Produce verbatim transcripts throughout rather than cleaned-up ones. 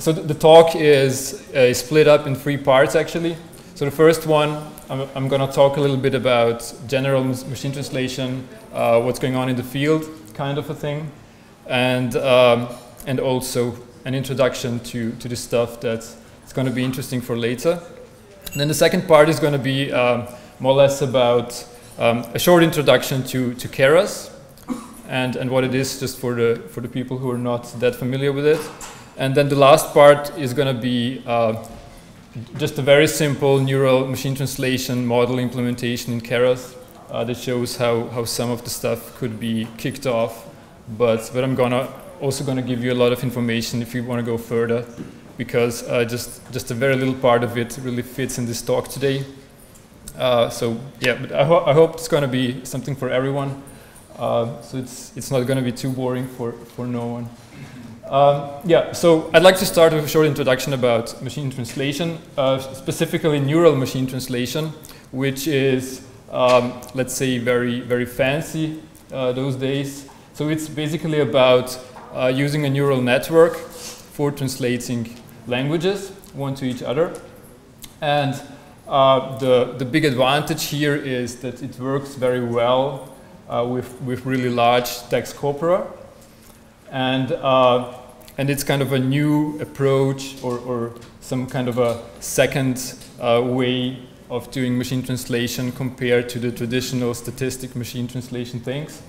So th the talk is uh, split up in three parts, actually. So the first one, I'm, I'm going to talk a little bit about general machine translation, uh, what's going on in the field, kind of a thing, and um, and also an introduction to to the stuff that's going to be interesting for later. And then the second part is going to be um, more or less about um, a short introduction to to Keras and and what it is, just for the for the people who are not that familiar with it. And then the last part is going to be uh, just a very simple neural machine translation model implementation in Keras uh, that shows how how some of the stuff could be kicked off. But but I'm gonna also going to give you a lot of information if you want to go further, because uh, just just a very little part of it really fits in this talk today. Uh, so yeah, but I, ho I hope it's going to be something for everyone. Uh, so it's it's not going to be too boring for for no one. Um, yeah. So I'd like to start with a short introduction about machine translation, uh, specifically neural machine translation, which is um, let's say very very fancy uh, those days. So it's basically about uh, using a neural network for translating languages one to each other, and uh, the the big advantage here is that it works very well uh, with with really large text corpora, and uh, and it's kind of a new approach, or or some kind of a second uh, way of doing machine translation compared to the traditional statistic machine translation things.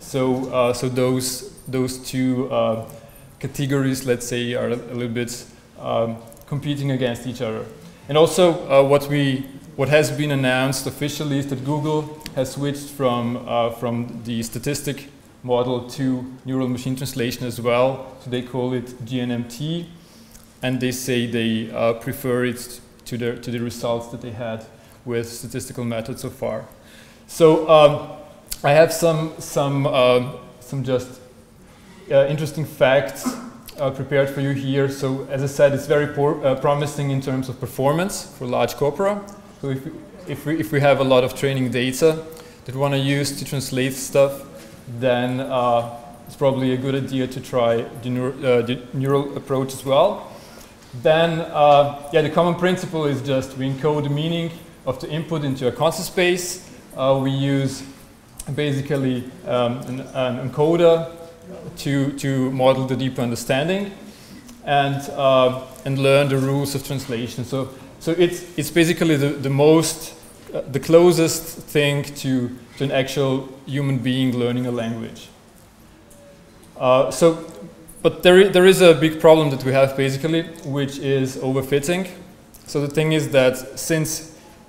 So uh, so those those two Uh, categories, let's say, are a little bit um, competing against each other. And also, uh, what we what has been announced officially is that Google has switched from uh, from the statistic model to neural machine translation as well. So they call it G N M T, and they say they uh, prefer it to the to the results that they had with statistical methods so far. So um, I have some some um, some just. Uh, interesting facts uh, prepared for you here. So, as I said, it's very por uh, promising in terms of performance for large corpora. So, if we, if we if we have a lot of training data that we want to use to translate stuff, then uh, it's probably a good idea to try the, neur uh, the neural approach as well. Then, uh, yeah, the common principle is just we encode the meaning of the input into a constant space. Uh, we use basically um, an, an encoder To, to model the deeper understanding, and uh, and learn the rules of translation. So so it's it's basically the the most uh, the closest thing to to an actual human being learning a language. Uh, so, but there there is a big problem that we have basically, which is overfitting. So the thing is that since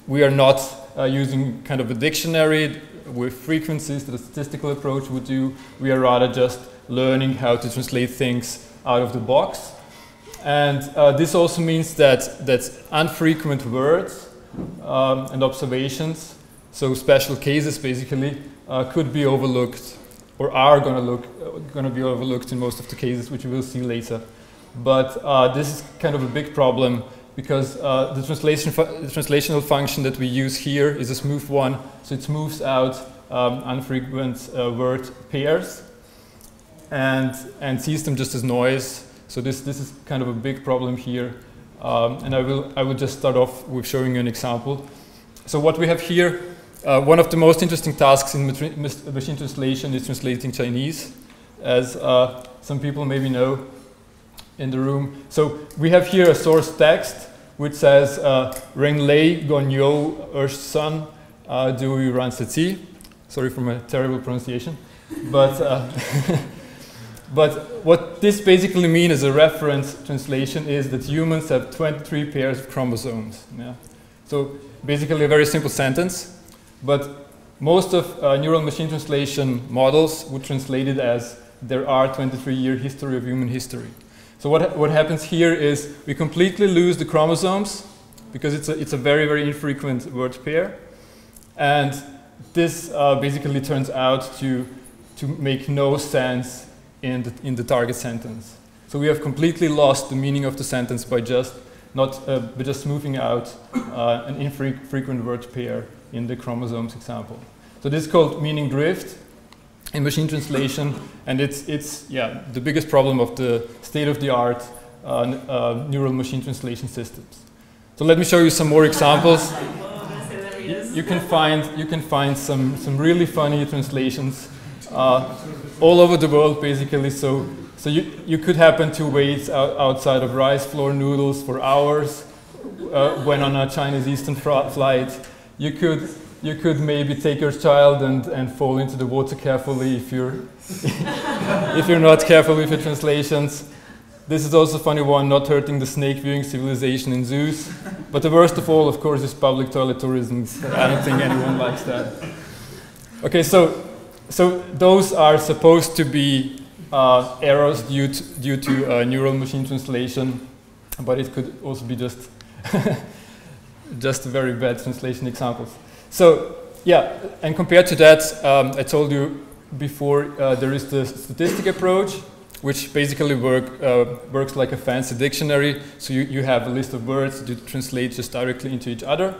we are not uh, using kind of a dictionary with frequencies that a statistical approach would do, we are rather just learning how to translate things out of the box. And uh, this also means that, that infrequent words um, and observations, so special cases basically, uh, could be overlooked, or are going to look uh, going to be overlooked in most of the cases, which we will see later. But uh, this is kind of a big problem, because uh, the, translation fu the translational function that we use here is a smooth one, so it smooths out um, unfrequent uh, word pairs and, and sees them just as noise. So this, this is kind of a big problem here. Um, and I will, I will just start off with showing you an example. So what we have here, uh, one of the most interesting tasks in machine translation is translating Chinese, as uh, some people maybe know in the room. So we have here a source text which says Ren Lei Gon Yo Er Sun Du Yu Ran Seti. Sorry for my terrible pronunciation. But uh, but what this basically means as a reference translation is that humans have twenty-three pairs of chromosomes. Yeah. So basically a very simple sentence, but most of uh, neural machine translation models would translate it as there are twenty-three year history of human history. So what, ha what happens here is we completely lose the chromosomes, because it's a, it's a very, very infrequent word pair. And this uh, basically turns out to, to make no sense in the, in the target sentence. So we have completely lost the meaning of the sentence by just, not, uh, by just smoothing out uh, an infrequent word pair in the chromosomes example. So this is called meaning drift in machine translation, and it's it's yeah the biggest problem of the state-of-the-art uh, uh, neural machine translation systems. So let me show you some more examples. You can find you can find some some really funny translations uh, all over the world, basically. So so you you could happen to wait out, outside of rice flour noodles for hours uh, when on a Chinese Eastern flight. You could you could maybe take your child and and fall into the water carefully if you're if you're not careful with your translations. This is also a funny one, not hurting the snake viewing civilization in zoos. But the worst of all, of course, is public toilet tourism. I don't think anyone likes that. Okay, so, so those are supposed to be uh, errors due to, due to uh, neural machine translation, but it could also be just, just very bad translation examples. So, yeah, and compared to that, um, I told you before, uh, there is the statistic approach, which basically work, uh, works like a fancy dictionary. So you, you have a list of words that translate just directly into each other.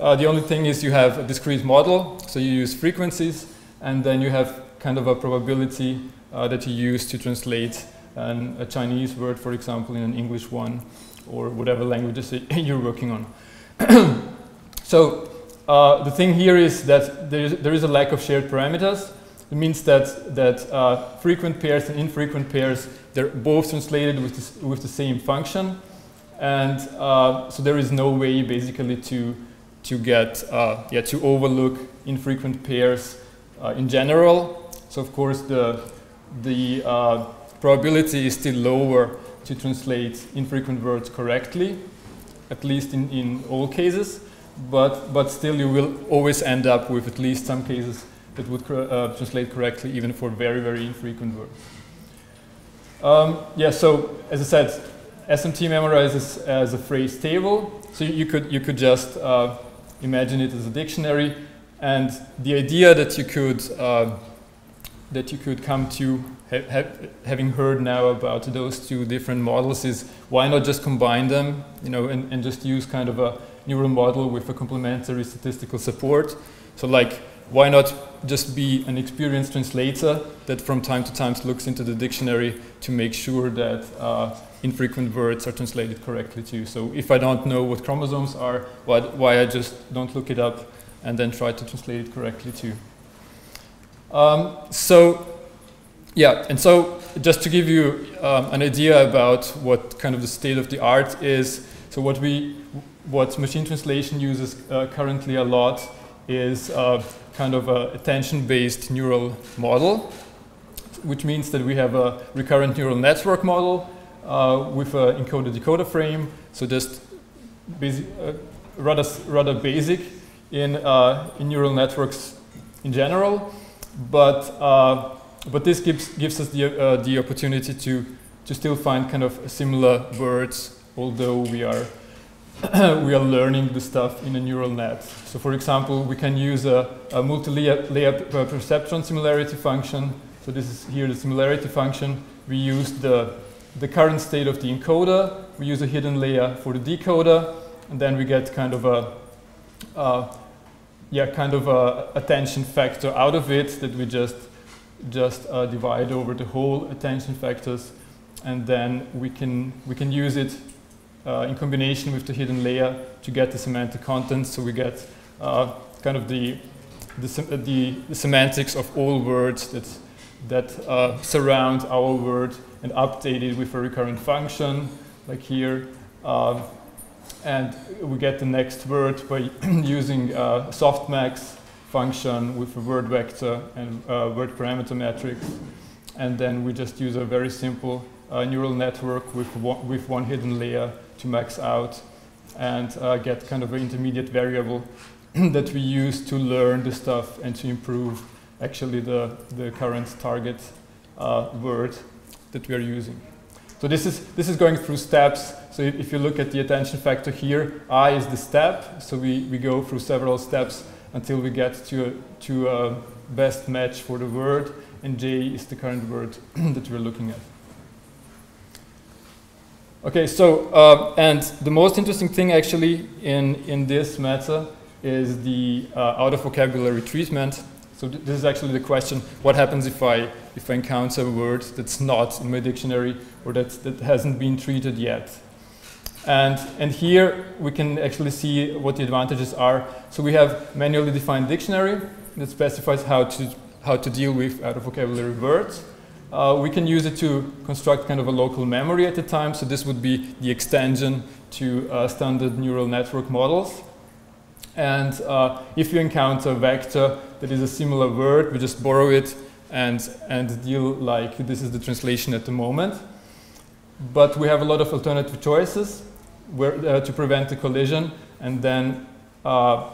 Uh, the only thing is you have a discrete model, so you use frequencies, and then you have kind of a probability uh, that you use to translate an, a Chinese word, for example, in an English one, or whatever languages you're working on. So uh, the thing here is that there is, there is a lack of shared parameters. It means that, that uh, frequent pairs and infrequent pairs, they're both translated with, this, with the same function. And uh, so there is no way basically to, to get, uh, yeah, to overlook infrequent pairs uh, in general. So of course the, the uh, probability is still lower to translate infrequent words correctly, at least in, in all cases. But, but still you will always end up with at least some cases that would uh, translate correctly, even for very, very infrequent words. Um, yeah, so as I said, S M T memorizes as a phrase table. So you could, you could just uh, imagine it as a dictionary. And the idea that you could, uh, that you could come to, ha ha having heard now about those two different models, is why not just combine them, you know, and, and just use kind of a neural model with a complementary statistical support. So like, why not just be an experienced translator that from time to time looks into the dictionary to make sure that uh, infrequent words are translated correctly too. So if I don't know what chromosomes are, why, why I just don't look it up and then try to translate it correctly too. Um, so, yeah, and so just to give you um, an idea about what kind of the state of the art is, so what, we, what machine translation uses uh, currently a lot is uh, kind of a attention-based neural model, which means that we have a recurrent neural network model uh, with an encoder-decoder frame. So just basic, uh, rather, rather basic in, uh, in neural networks in general. But, uh, but this gives, gives us the, uh, the opportunity to, to still find kind of similar words, although we are we are learning the stuff in a neural net. So for example, we can use a, a multi-layer perceptron similarity function. So this is here the similarity function. We use the, the current state of the encoder. We use a hidden layer for the decoder. And then we get kind of a, uh, yeah, kind of a attention factor out of it that we just, just uh, divide over the whole attention factors. And then we can, we can use it Uh, in combination with the hidden layer to get the semantic content, so we get uh, kind of the the, sem the the semantics of all words that that uh, surround our word and update it with a recurrent function, like here, uh, and we get the next word by using uh, softmax function with a word vector and uh, word parameter matrix, and then we just use a very simple Uh, neural network with one, with one hidden layer to max out and uh, get kind of an intermediate variable that we use to learn the stuff and to improve actually the, the current target uh, word that we are using. So this is, this is going through steps. So if, if you look at the attention factor here, I is the step. So we, we go through several steps until we get to a, to a best match for the word, and J is the current word that we're looking at. Okay, so, uh, and the most interesting thing actually in, in this matter is the uh, out of vocabulary treatment. So th this is actually the question, what happens if I, if I encounter a word that's not in my dictionary or that, that hasn't been treated yet? And, and here we can actually see what the advantages are. So we have manually defined dictionary that specifies how to, how to deal with out-of-vocabulary words. Uh, we can use it to construct kind of a local memory at the time, so this would be the extension to uh, standard neural network models. And uh, if you encounter a vector that is a similar word, we just borrow it and, and deal like this is the translation at the moment. But we have a lot of alternative choices where, uh, to prevent the collision, and then uh,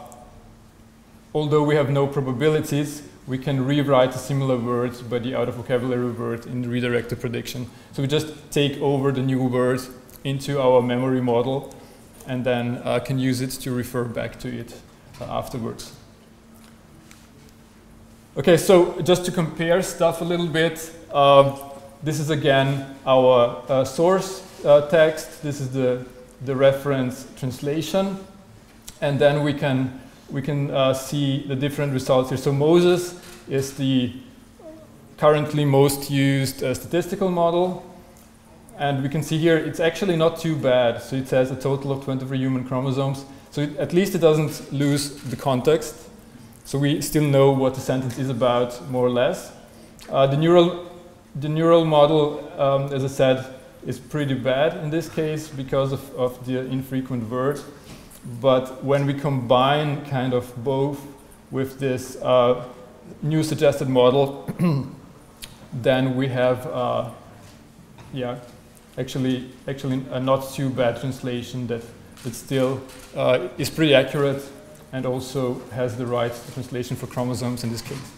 although we have no probabilities, we can rewrite a similar word by the out-of-vocabulary word in redirected prediction. So we just take over the new word into our memory model and then uh, can use it to refer back to it uh, afterwards. Okay, so just to compare stuff a little bit, uh, this is again our uh, source uh, text, this is the, the reference translation, and then we can we can uh, see the different results here. So Moses is the currently most used uh, statistical model, and we can see here it's actually not too bad. So it says a total of twenty-three human chromosomes. So it, at least it doesn't lose the context. So we still know what the sentence is about, more or less. Uh, the neural, the neural model, um, as I said, is pretty bad in this case because of, of the infrequent word. But when we combine kind of both with this uh, new suggested model, then we have, uh, yeah, actually, actually a not too bad translation that, that still uh, is pretty accurate and also has the right translation for chromosomes in this case.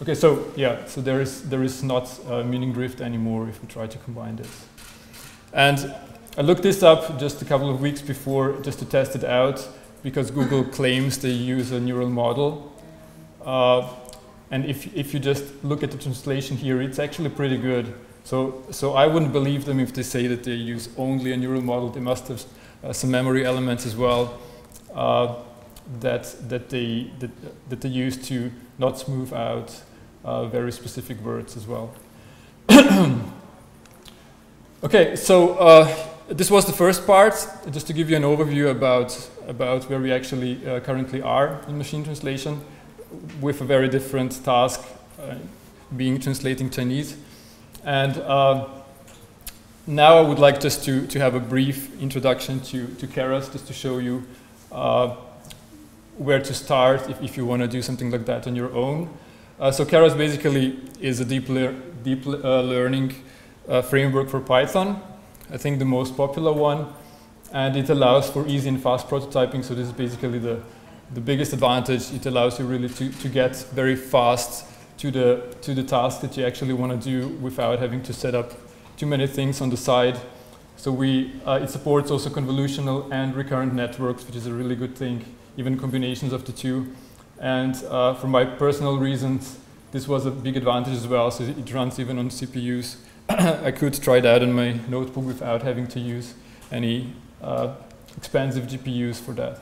Okay, so yeah, so there is there is not uh, meaning drift anymore if we try to combine this. And I looked this up just a couple of weeks before just to test it out because Google claims they use a neural model. Uh, and if, if you just look at the translation here, it's actually pretty good. So, so I wouldn't believe them if they say that they use only a neural model. They must have uh, some memory elements as well uh, that, that, they, that, that they use to not smooth out uh, very specific words as well. Okay, so uh, this was the first part, just to give you an overview about, about where we actually uh, currently are in machine translation, with a very different task uh, being translating Chinese. And uh, now I would like just to, to have a brief introduction to, to Keras, just to show you uh, where to start if, if you want to do something like that on your own. Uh, so Keras basically is a deep, lear deep uh, learning uh, framework for Python. I think the most popular one, and it allows for easy and fast prototyping, so this is basically the, the biggest advantage. It allows you really to, to get very fast to the, to the task that you actually want to do without having to set up too many things on the side. So we, uh, it supports also convolutional and recurrent networks, which is a really good thing, even combinations of the two. And uh, for my personal reasons, this was a big advantage as well, so it runs even on C P Us. I could try it out on my notebook without having to use any uh, expensive G P Us for that.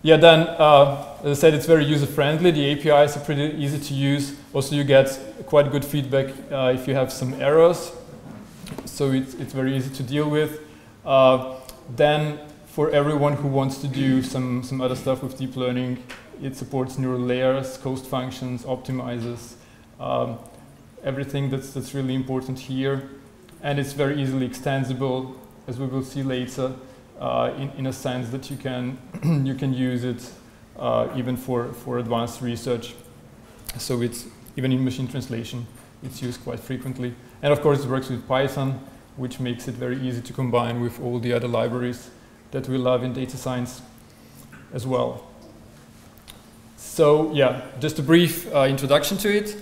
Yeah, then, uh, as I said, it's very user-friendly. The A P Is are pretty easy to use. Also, you get quite good feedback uh, if you have some errors. So it's, it's very easy to deal with. Uh, then, for everyone who wants to do some, some other stuff with deep learning, it supports neural layers, cost functions, optimizers. Um, everything that's, that's really important here, and it's very easily extensible, as we will see later, uh, in, in a sense that you can, you can use it uh, even for, for advanced research. So it's, even in machine translation, it's used quite frequently. And of course it works with Python, which makes it very easy to combine with all the other libraries that we love in data science as well. So yeah, just a brief uh, introduction to it.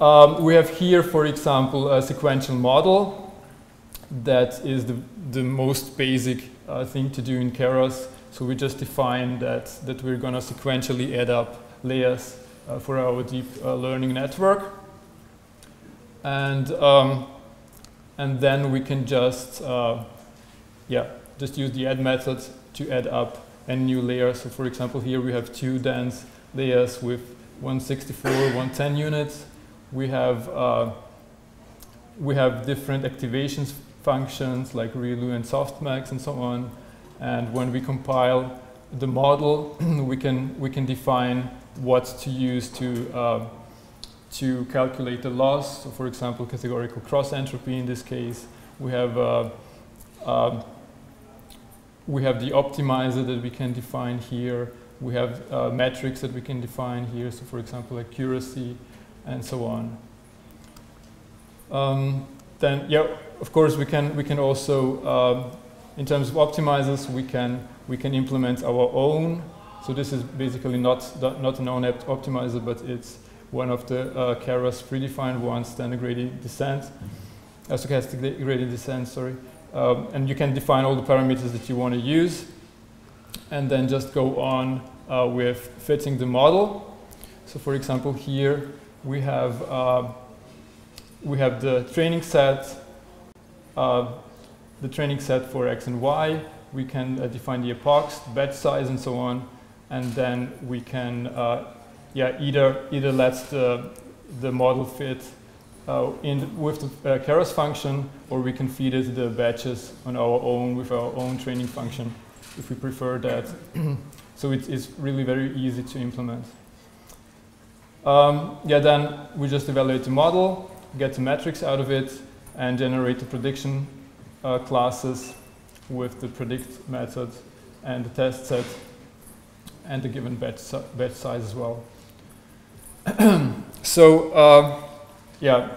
Um, we have here, for example, a sequential model that is the, the most basic uh, thing to do in Keras. So we just define that, that we're going to sequentially add up layers uh, for our deep uh, learning network. And, um, and then we can just, uh, yeah, just use the add method to add up and new layers. So for example, here we have two dense layers with one sixty-four, one ten units. We have uh, we have different activations functions like ReLU and softmax and so on. And when we compile the model, we can we can define what to use to uh, to calculate the loss. So for example, categorical cross entropy in this case. We have uh, uh, we have the optimizer that we can define here. We have uh, metrics that we can define here. So for example, accuracy and so on. Um, then yeah, of course we can we can also uh, in terms of optimizers we can we can implement our own. So this is basically not not an own-apt optimizer, but it's one of the uh, Keras predefined ones, standard gradient descent, uh, stochastic gradient descent. Sorry, um, and you can define all the parameters that you want to use, and then just go on uh, with fitting the model. So for example, here we have. Uh, We have the training set, uh, the training set for x and y. We can uh, define the epochs, batch size, and so on. And then we can, uh, yeah, either either let the the model fit uh, in the, with the uh, Keras function, or we can feed it the batches on our own with our own training function, if we prefer that. So it is really very easy to implement. Um, yeah, then we just evaluate the model, get the metrics out of it, and generate the prediction uh, classes with the predict method and the test set and the given batch, si batch size as well. So uh, yeah,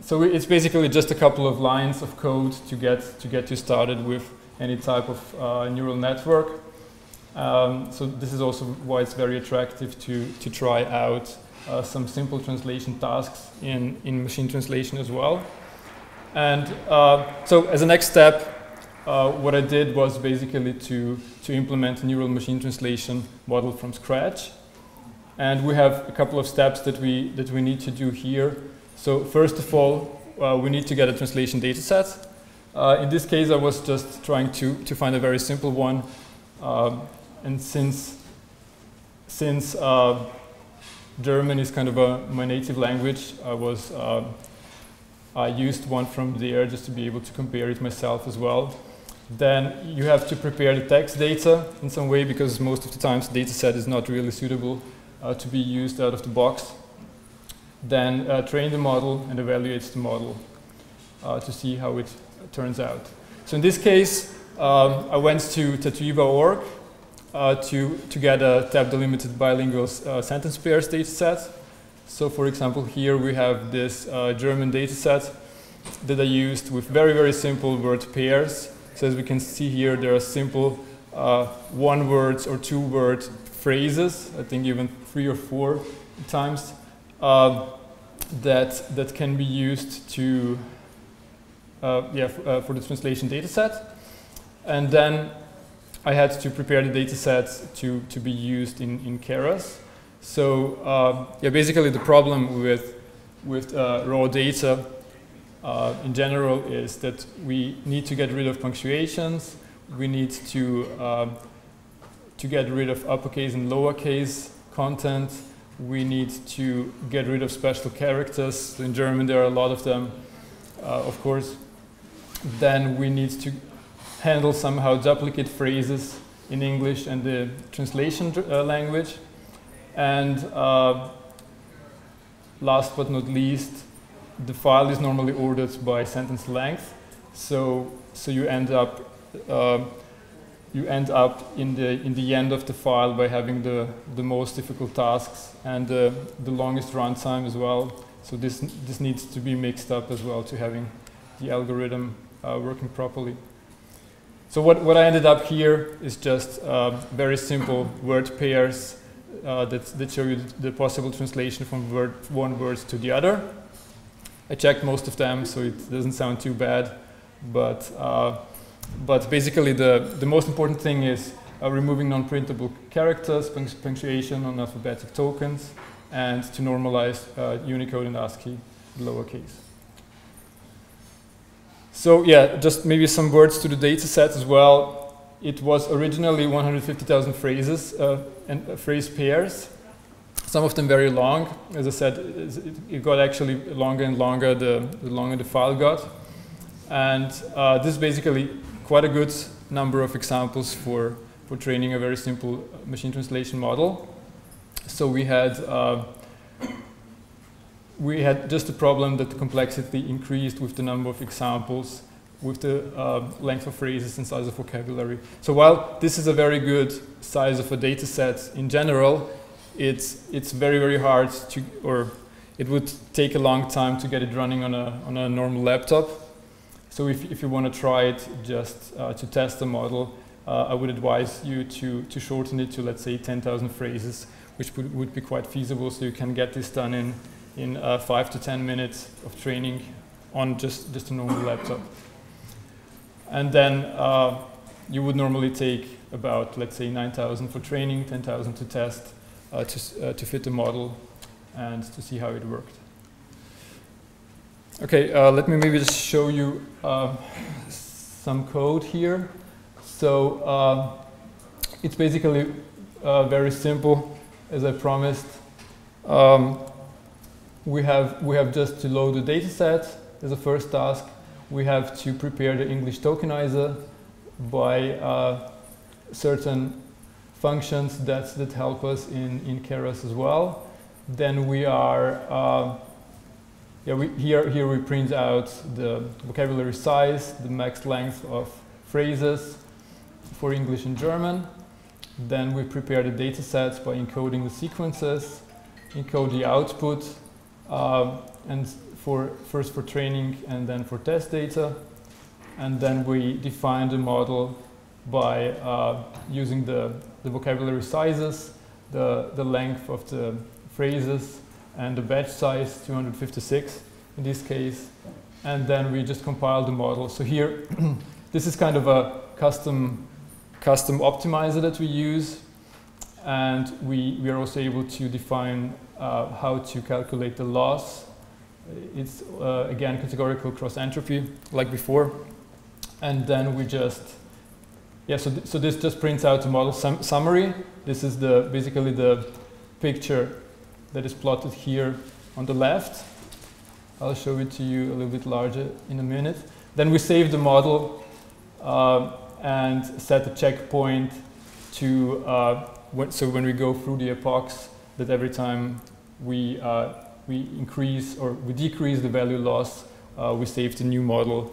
so it's basically just a couple of lines of code to get to get you started with any type of uh, neural network. Um, so this is also why it's very attractive to to try out Uh, some simple translation tasks in, in machine translation as well. And uh, so as a next step, uh, what I did was basically to, to implement neural machine translation model from scratch. And we have a couple of steps that we, that we need to do here. So first of all, uh, we need to get a translation data set. Uh, in this case, I was just trying to, to find a very simple one. Uh, and since, since uh, German is kind of a, my native language. I was uh, I used one from there just to be able to compare it myself as well. Then you have to prepare the text data in some way, because most of the times the data set is not really suitable uh, to be used out of the box. Then uh, train the model and evaluate the model uh, to see how it turns out. So in this case, um, I went to tatoeba dot org. Uh, to, to get a tab-delimited bilingual uh, sentence pairs data set. So for example, here we have this uh, German data set that I used with very, very simple word pairs. So as we can see here, there are simple uh, one-word or two-word phrases, I think even three or four times, uh, that, that can be used to, uh, yeah, uh, for the translation data set. And then I had to prepare the data sets to, to be used in, in Keras. So uh, yeah, basically the problem with, with uh, raw data uh, in general is that we need to get rid of punctuations. We need to, uh, to get rid of uppercase and lowercase content. We need to get rid of special characters. So in German there are a lot of them, uh, of course. Then we need to handle somehow duplicate phrases in English and the translation uh, language. And uh, last but not least, the file is normally ordered by sentence length. So, so you end up uh, you end up in the in the end of the file by having the the most difficult tasks and uh, the longest runtime as well. So this this needs to be mixed up as well to having the algorithm uh, working properly. So what, what I ended up here is just uh, very simple word pairs uh, that, that show you the possible translation from word, one word to the other. I checked most of them, so it doesn't sound too bad. But, uh, but basically the, the most important thing is uh, removing non-printable characters, punctuation on alphabetic tokens, and to normalize uh, Unicode and ASCII lowercase. So yeah, just maybe some words to the data set as well. it was originally one hundred fifty thousand phrases uh, and uh, phrase pairs. Some of them very long. As I said, it, it got actually longer and longer the, the longer the file got. And uh, this is basically quite a good number of examples for, for training a very simple machine translation model. So we had, uh, we had just a problem that the complexity increased with the number of examples, with the uh, length of phrases and size of vocabulary. So while this is a very good size of a data set in general, it's, it's very, very hard to, or it would take a long time to get it running on a, on a normal laptop. So if, if you want to try it just uh, to test the model, uh, I would advise you to, to shorten it to, let's say, ten thousand phrases, which would, would be quite feasible. So you can get this done in, in uh, five to ten minutes of training on just, just a normal laptop. And then uh, you would normally take about, let's say, nine thousand for training, ten thousand to test, uh, to, uh, to fit the model and to see how it worked. Okay, uh, let me maybe just show you uh, some code here. So uh, it's basically uh, very simple, as I promised. Um, we have we have just to load the data set as a first task. We have to prepare the English tokenizer by uh, certain functions that, that help us in, in Keras as well. Then we are, uh, yeah, we, here, here we print out the vocabulary size, the max length of phrases for English and German. Then we prepare the data sets by encoding the sequences, encode the output, uh, and for first for training and then for test data. And then we define the model by uh, using the, the vocabulary sizes, the, the length of the phrases, and the batch size, two hundred fifty-six in this case. And then we just compile the model. So here, this is kind of a custom, custom optimizer that we use. And we, we are also able to define uh, how to calculate the loss. It's, uh, again, categorical cross-entropy, like before. And then we just, yeah, so, th so this just prints out the model sum summary. This is the, basically the picture that is plotted here on the left. I'll show it to you a little bit larger in a minute. Then we save the model uh, and set a checkpoint to, uh, when, so when we go through the epochs, that every time we uh, we increase or we decrease the value loss, uh, we save the new model,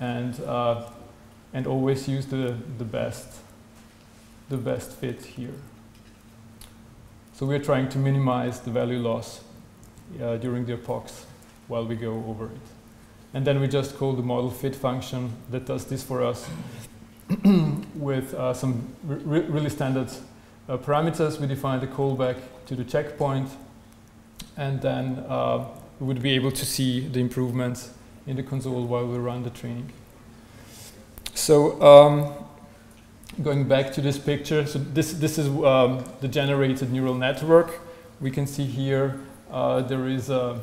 and uh, and always use the, the best the best fit here. So we're trying to minimize the value loss uh, during the epochs while we go over it. And then we just call the model fit function that does this for us with uh, some re really standard uh, parameters. We define the callback to the checkpoint, and then uh, we would be able to see the improvements in the console while we run the training. So um, going back to this picture, so this, this is um, the generated neural network. We can see here uh, there is a,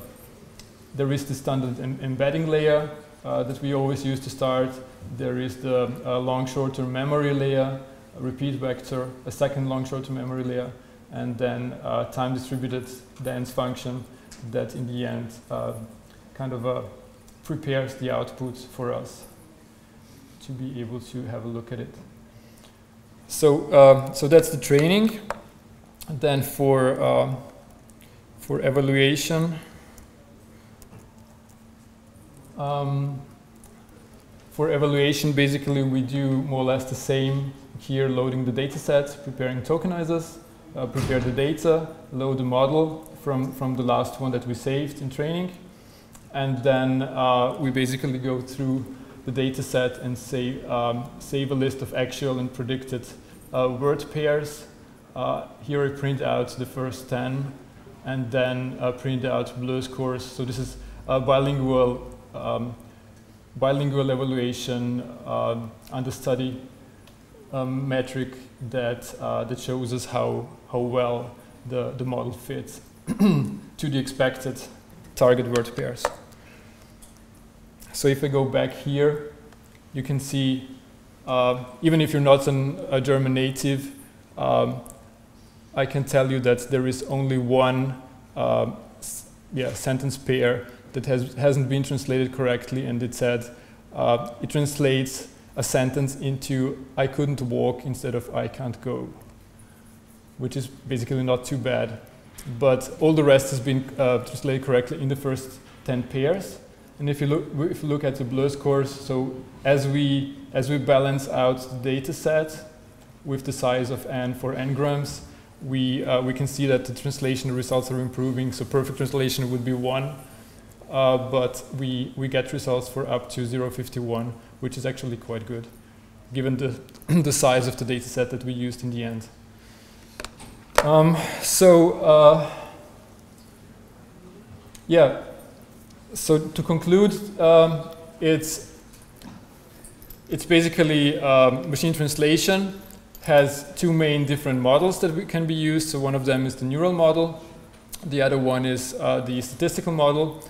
there is the standard em embedding layer uh, that we always use to start. There is the uh, long short-term memory layer, a repeat vector, a second long short-term memory layer, and then uh, time distributed dense function that in the end uh, kind of uh, prepares the output for us to be able to have a look at it. So, uh, so that's the training. And then for, uh, for evaluation, um, for evaluation basically we do more or less the same here, loading the data sets, preparing tokenizers, Uh, prepare the data, load the model from, from the last one that we saved in training, and then uh, we basically go through the data set and say, um, save a list of actual and predicted uh, word pairs. Uh, here I print out the first ten, and then uh, print out BLEU scores. So this is a bilingual, um, bilingual evaluation uh, under study um, metric that, uh, that shows us how how well the, the model fits to the expected target word pairs. So if I go back here, you can see Uh, even if you're not an, a German native, um, I can tell you that there is only one uh, yeah, sentence pair that has, hasn't been translated correctly, and it said, uh, it translates a sentence into "I couldn't walk" instead of "I can't go," which is basically not too bad. But all the rest has been uh, translated correctly in the first ten pairs. And if you look, if you look at the BLEU scores, so as we as we balance out the data set with the size of n for n-grams, we uh, we can see that the translation results are improving. So perfect translation would be one, uh, but we we get results for up to zero point five one, which is actually quite good, given the the size of the data set that we used in the end. Um, so uh, yeah. So to conclude, um, it's, it's basically um, machine translation has two main different models that we can be used. So one of them is the neural model. The other one is uh, the statistical model,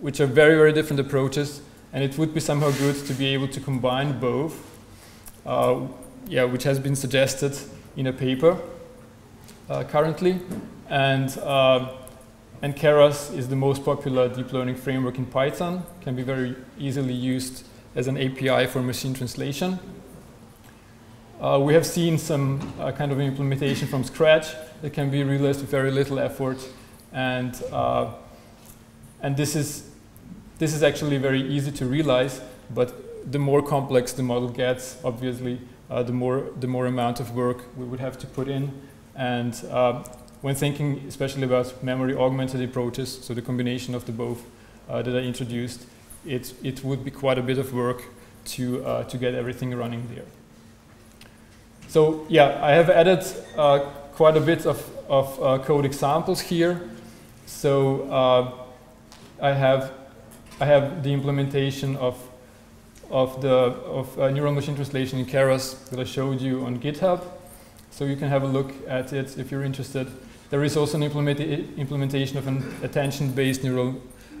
which are very, very different approaches. And it would be somehow good to be able to combine both, uh, yeah, which has been suggested in a paper uh, currently. And uh, And Keras is the most popular deep learning framework in Python. Can be very easily used as an A P I for machine translation. Uh, we have seen some uh, kind of implementation from scratch that can be realized with very little effort, and uh, and this is this is actually very easy to realize. But the more complex the model gets, obviously, uh, the more the more amount of work we would have to put in, and uh, when thinking especially about memory-augmented approaches, so the combination of the both uh, that I introduced, it, it would be quite a bit of work to, uh, to get everything running there. So yeah, I have added uh, quite a bit of, of uh, code examples here. So uh, I, have, I have the implementation of, of, the, of uh, neural machine translation in Keras that I showed you on GitHub. So you can have a look at it if you're interested. There is also an implementa implementation of an attention-based neural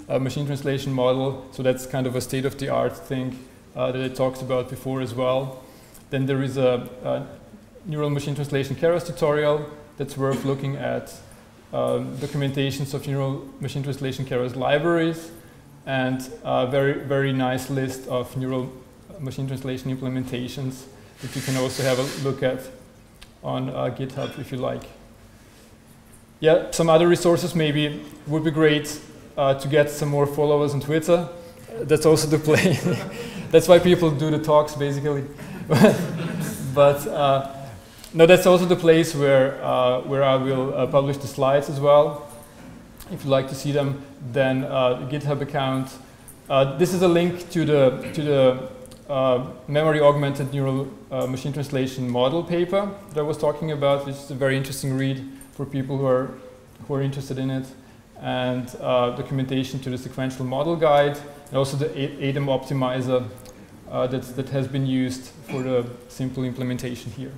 uh, machine translation model. So that's kind of a state-of-the-art thing uh, that I talked about before as well. Then there is a, a neural machine translation Keras tutorial that's worth looking at. Um, documentations of neural machine translation Keras libraries, and a very, very nice list of neural machine translation implementations that you can also have a look at on uh, GitHub if you like. Yeah, some other resources maybe would be great uh, to get some more followers on Twitter. That's also the play. That's why people do the talks, basically. But uh, no, that's also the place where uh, where I will uh, publish the slides as well. If you'd like to see them, then uh, the GitHub account. Uh, this is a link to the to the uh, memory-augmented neural uh, machine translation model paper that I was talking about, which is a very interesting read for people who are, who are interested in it, and uh, documentation to the sequential model guide, and also the Adam optimizer uh, that, that has been used for the simple implementation here.